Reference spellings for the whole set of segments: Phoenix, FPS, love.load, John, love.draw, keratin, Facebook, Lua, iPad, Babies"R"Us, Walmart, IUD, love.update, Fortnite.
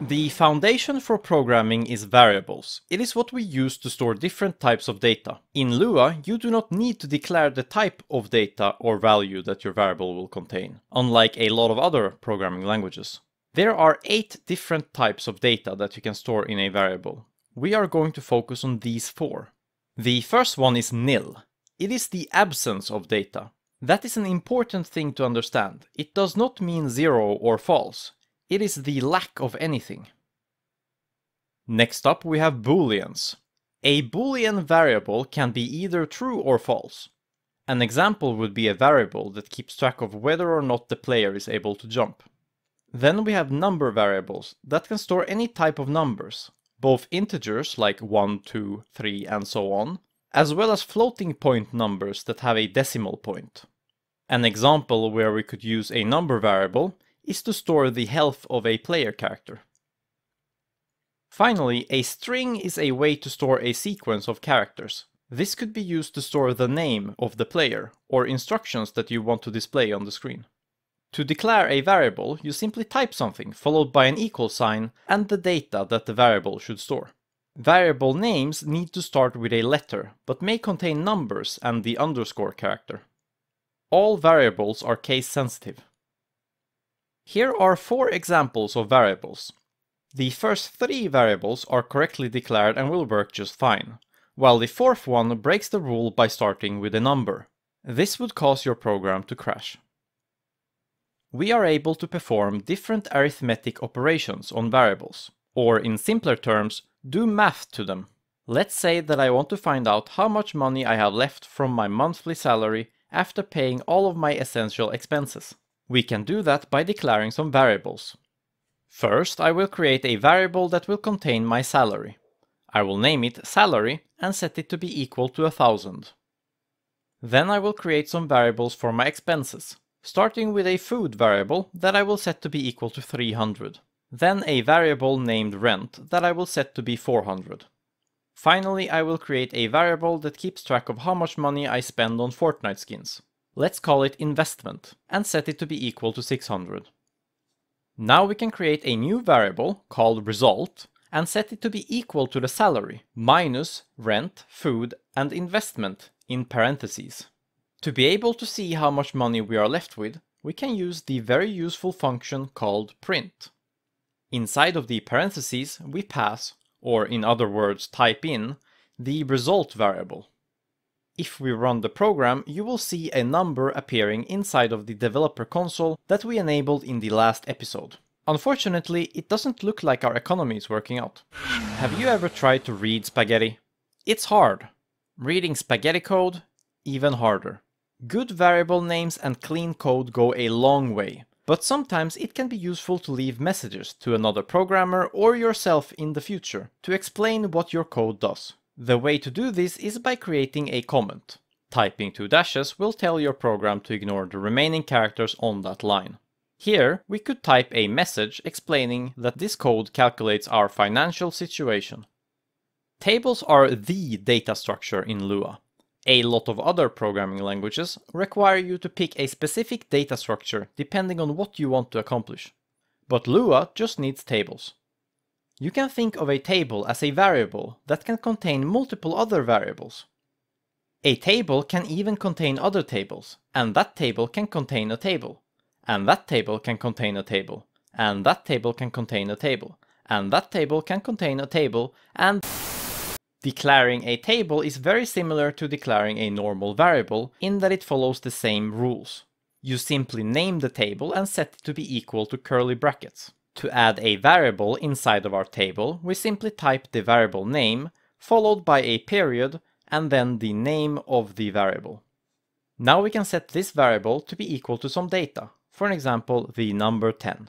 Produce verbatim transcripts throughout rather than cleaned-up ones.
The foundation for programming is variables. It is what we use to store different types of data. In Lua, you do not need to declare the type of data or value that your variable will contain, unlike a lot of other programming languages. There are eight different types of data that you can store in a variable. We are going to focus on these four. The first one is nil. It is the absence of data. That is an important thing to understand. It does not mean zero or false. It is the lack of anything. Next up we have booleans. A boolean variable can be either true or false. An example would be a variable that keeps track of whether or not the player is able to jump. Then we have number variables that can store any type of numbers, both integers like one, two, three and so on, as well as floating point numbers that have a decimal point. An example where we could use a number variable is to store the health of a player character. Finally, a string is a way to store a sequence of characters. This could be used to store the name of the player or instructions that you want to display on the screen. To declare a variable, you simply type something followed by an equal sign and the data that the variable should store. Variable names need to start with a letter, but may contain numbers and the underscore character. All variables are case sensitive. Here are four examples of variables. The first three variables are correctly declared and will work just fine, while the fourth one breaks the rule by starting with a number. This would cause your program to crash. We are able to perform different arithmetic operations on variables, or in simpler terms, do math to them. Let's say that I want to find out how much money I have left from my monthly salary after paying all of my essential expenses. We can do that by declaring some variables. First, I will create a variable that will contain my salary. I will name it salary and set it to be equal to a thousand. Then I will create some variables for my expenses, starting with a food variable that I will set to be equal to three hundred. Then a variable named rent that I will set to be four hundred. Finally, I will create a variable that keeps track of how much money I spend on Fortnite skins. Let's call it investment and set it to be equal to six hundred. Now we can create a new variable called result and set it to be equal to the salary minus rent, food and investment in parentheses. To be able to see how much money we are left with, we can use the very useful function called print. Inside of the parentheses we pass, or in other words type in, the result variable. If we run the program, you will see a number appearing inside of the developer console that we enabled in the last episode. Unfortunately, it doesn't look like our economy is working out. Have you ever tried to read spaghetti? It's hard. Reading spaghetti code? Even harder. Good variable names and clean code go a long way, but sometimes it can be useful to leave messages to another programmer or yourself in the future to explain what your code does. The way to do this is by creating a comment. Typing two dashes will tell your program to ignore the remaining characters on that line. Here we could type a message explaining that this code calculates our financial situation. Tables are the data structure in Lua. A lot of other programming languages require you to pick a specific data structure depending on what you want to accomplish. But Lua just needs tables. You can think of a table as a variable that can contain multiple other variables. A table can even contain other tables, and that table can contain a table, and that table can contain a table, and that table can contain a table, and that table can contain a table, and... Declaring a table is very similar to declaring a normal variable in that it follows the same rules. You simply name the table and set it to be equal to curly brackets. To add a variable inside of our table, we simply type the variable name, followed by a period, and then the name of the variable. Now we can set this variable to be equal to some data, for example, the number ten.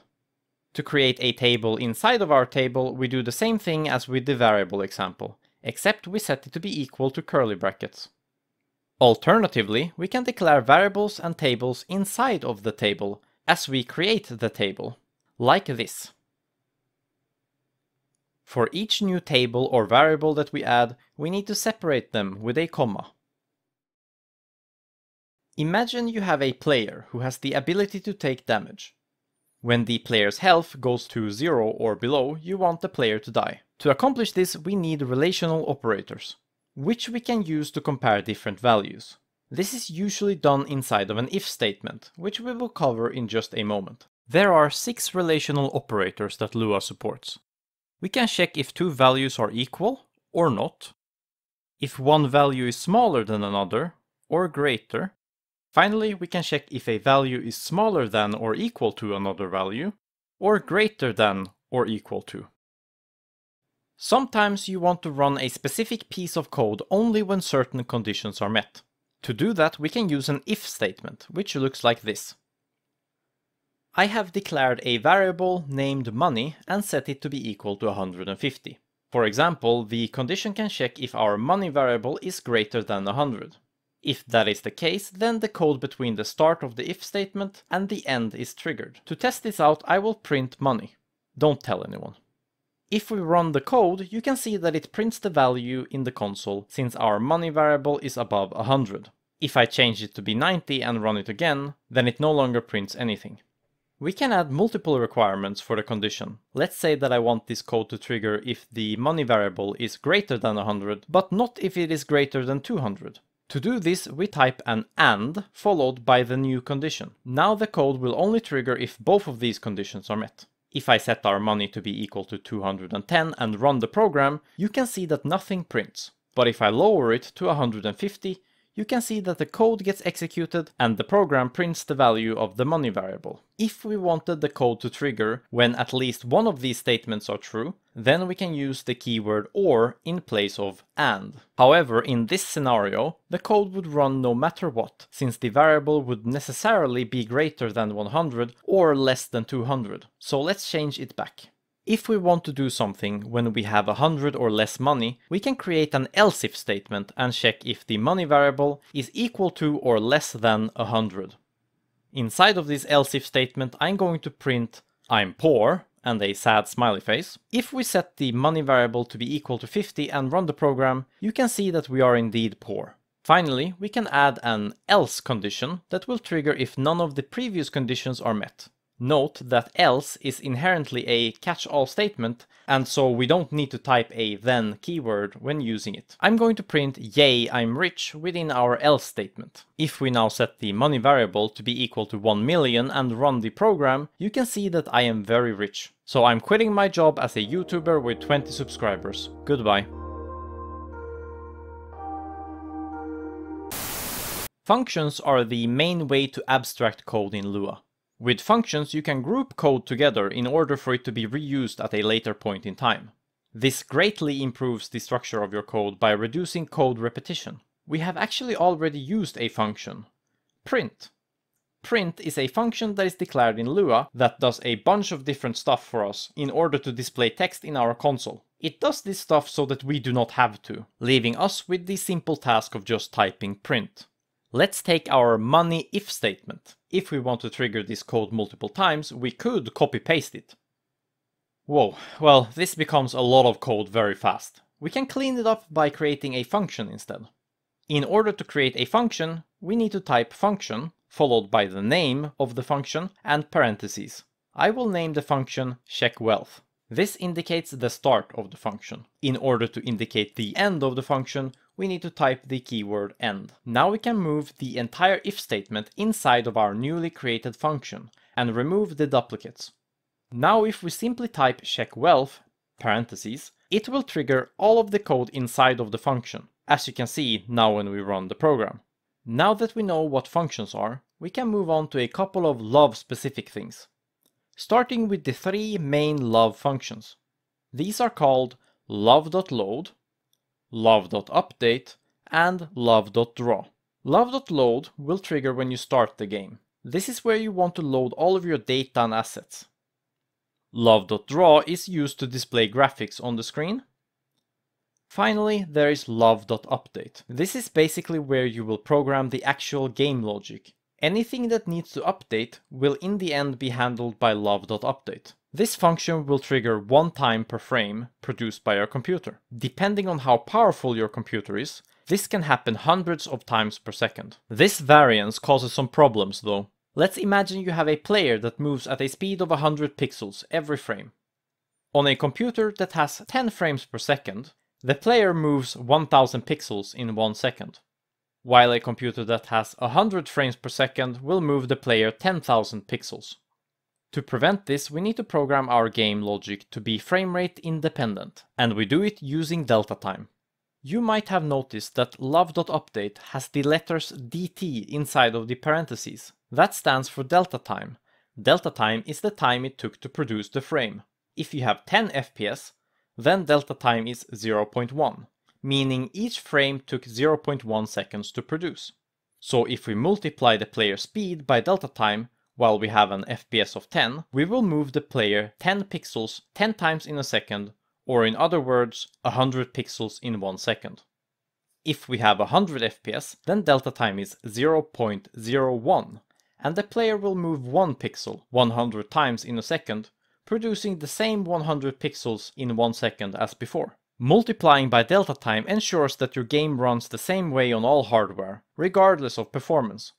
To create a table inside of our table, we do the same thing as with the variable example, except we set it to be equal to curly brackets. Alternatively, we can declare variables and tables inside of the table as we create the table. Like this. For each new table or variable that we add, we need to separate them with a comma. Imagine you have a player who has the ability to take damage. When the player's health goes to zero or below, you want the player to die. To accomplish this, we need relational operators, which we can use to compare different values. This is usually done inside of an if statement, which we will cover in just a moment. There are six relational operators that Lua supports. We can check if two values are equal or not, if one value is smaller than another or greater. Finally, we can check if a value is smaller than or equal to another value, or greater than or equal to. Sometimes you want to run a specific piece of code only when certain conditions are met. To do that, we can use an if statement, which looks like this. I have declared a variable named money and set it to be equal to one hundred fifty. For example, the condition can check if our money variable is greater than one hundred. If that is the case, then the code between the start of the if statement and the end is triggered. To test this out, I will print money. Don't tell anyone. If we run the code, you can see that it prints the value in the console, since our money variable is above one hundred. If I change it to be ninety and run it again, then it no longer prints anything. We can add multiple requirements for the condition. Let's say that I want this code to trigger if the money variable is greater than one hundred, but not if it is greater than two hundred. To do this, we type an AND followed by the new condition. Now the code will only trigger if both of these conditions are met. If I set our money to be equal to two hundred ten and run the program, you can see that nothing prints. But if I lower it to one hundred fifty, you can see that the code gets executed and the program prints the value of the money variable. If we wanted the code to trigger when at least one of these statements are true, then we can use the keyword OR in place of AND. However, in this scenario, the code would run no matter what, since the variable would necessarily be greater than one hundred or less than two hundred. So let's change it back. If we want to do something when we have one hundred or less money, we can create an else if statement and check if the money variable is equal to or less than one hundred. Inside of this else if statement, I'm going to print I'm poor and a sad smiley face. If we set the money variable to be equal to fifty and run the program, you can see that we are indeed poor. Finally, we can add an else condition that will trigger if none of the previous conditions are met. Note that else is inherently a catch-all statement, and so we don't need to type a then keyword when using it. I'm going to print yay I'm rich within our else statement. If we now set the money variable to be equal to one million and run the program, you can see that I am very rich. So I'm quitting my job as a YouTuber with twenty subscribers. Goodbye. Functions are the main way to abstract code in Lua. With functions, you can group code together in order for it to be reused at a later point in time. This greatly improves the structure of your code by reducing code repetition. We have actually already used a function, print. Print is a function that is declared in Lua that does a bunch of different stuff for us in order to display text in our console. It does this stuff so that we do not have to, leaving us with the simple task of just typing print. Let's take our money if statement. If we want to trigger this code multiple times, we could copy-paste it. Whoa, well, this becomes a lot of code very fast. We can clean it up by creating a function instead. In order to create a function, we need to type function, followed by the name of the function, and parentheses. I will name the function checkWealth. This indicates the start of the function. In order to indicate the end of the function, we need to type the keyword end. Now we can move the entire if statement inside of our newly created function and remove the duplicates. Now if we simply type checkWealth, parentheses, it will trigger all of the code inside of the function, as you can see now when we run the program. Now that we know what functions are, we can move on to a couple of love-specific things, starting with the three main love functions. These are called love.load, love.update, and love.draw. Love.load will trigger when you start the game. This is where you want to load all of your data and assets. Love.draw is used to display graphics on the screen. Finally, there is love.update. This is basically where you will program the actual game logic. Anything that needs to update will in the end be handled by love.update. This function will trigger one time per frame produced by your computer. Depending on how powerful your computer is, this can happen hundreds of times per second. This variance causes some problems though. Let's imagine you have a player that moves at a speed of one hundred pixels every frame. On a computer that has ten frames per second, the player moves one thousand pixels in one second, while a computer that has one hundred frames per second will move the player ten thousand pixels. To prevent this, we need to program our game logic to be frame rate independent, and we do it using delta time. You might have noticed that love.update has the letters D T inside of the parentheses. That stands for delta time. Delta time is the time it took to produce the frame. If you have ten F P S, then delta time is zero point one, meaning each frame took zero point one seconds to produce. So if we multiply the player speed by delta time, while we have an F P S of ten, we will move the player ten pixels ten times in a second, or in other words, one hundred pixels in one second. If we have one hundred F P S, then delta time is zero point zero one, and the player will move one pixel one hundred times in a second, producing the same one hundred pixels in one second as before. Multiplying by delta time ensures that your game runs the same way on all hardware, regardless of performance.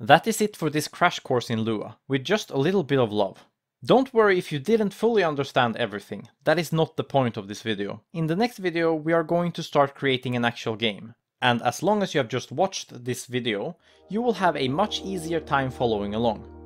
That is it for this crash course in Lua, with just a little bit of love. Don't worry if you didn't fully understand everything, that is not the point of this video. In the next video we are going to start creating an actual game, and as long as you have just watched this video, you will have a much easier time following along.